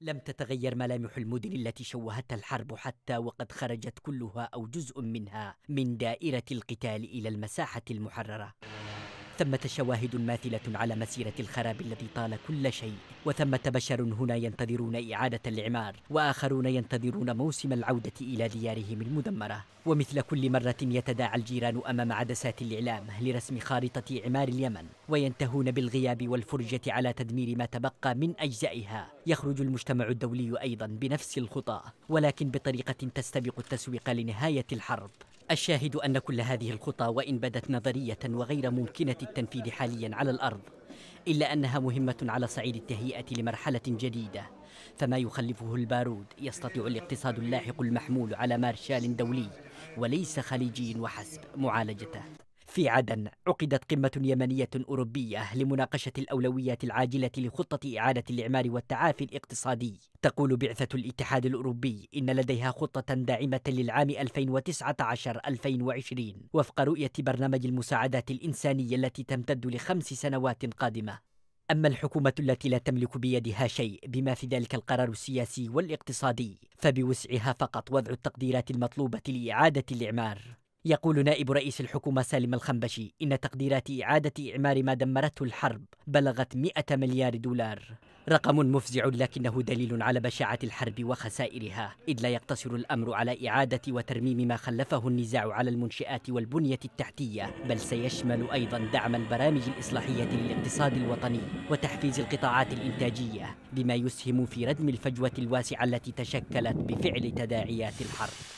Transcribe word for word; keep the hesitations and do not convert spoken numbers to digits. لم تتغير ملامح المدن التي شوهتها الحرب حتى وقد خرجت كلها أو جزء منها من دائرة القتال إلى المساحة المحررة. ثمة شواهد ماثلة على مسيرة الخراب الذي طال كل شيء، وثمة بشر هنا ينتظرون إعادة الإعمار، وآخرون ينتظرون موسم العودة إلى ديارهم المدمرة. ومثل كل مرة يتداعى الجيران أمام عدسات الإعلام لرسم خارطة إعمار اليمن، وينتهون بالغياب والفرجة على تدمير ما تبقى من أجزائها. يخرج المجتمع الدولي أيضا بنفس الخطى، ولكن بطريقة تستبق التسويق لنهاية الحرب. الشاهد أن كل هذه الخطى وإن بدت نظرية وغير ممكنة التنفيذ حاليا على الأرض، إلا أنها مهمة على صعيد التهيئة لمرحلة جديدة. فما يخلفه البارود يستطيع الاقتصاد اللاحق المحمول على مارشال دولي وليس خليجي وحسب معالجته. في عدن عقدت قمة يمنية أوروبية لمناقشة الأولويات العاجلة لخطة إعادة الإعمار والتعافي الاقتصادي. تقول بعثة الاتحاد الأوروبي إن لديها خطة داعمة للعام ألفين وتسعة عشر ألفين وعشرين وفق رؤية برنامج المساعدات الإنسانية التي تمتد لخمس سنوات قادمة. أما الحكومة التي لا تملك بيدها شيء بما في ذلك القرار السياسي والاقتصادي، فبوسعها فقط وضع التقديرات المطلوبة لإعادة الإعمار. يقول نائب رئيس الحكومة سالم الخنبشي إن تقديرات إعادة إعمار ما دمرته الحرب بلغت مئة مليار دولار، رقم مفزع لكنه دليل على بشاعة الحرب وخسائرها، إذ لا يقتصر الأمر على إعادة وترميم ما خلفه النزاع على المنشآت والبنية التحتية، بل سيشمل أيضا دعم البرامج الإصلاحية للاقتصاد الوطني وتحفيز القطاعات الإنتاجية، بما يسهم في ردم الفجوة الواسعة التي تشكلت بفعل تداعيات الحرب.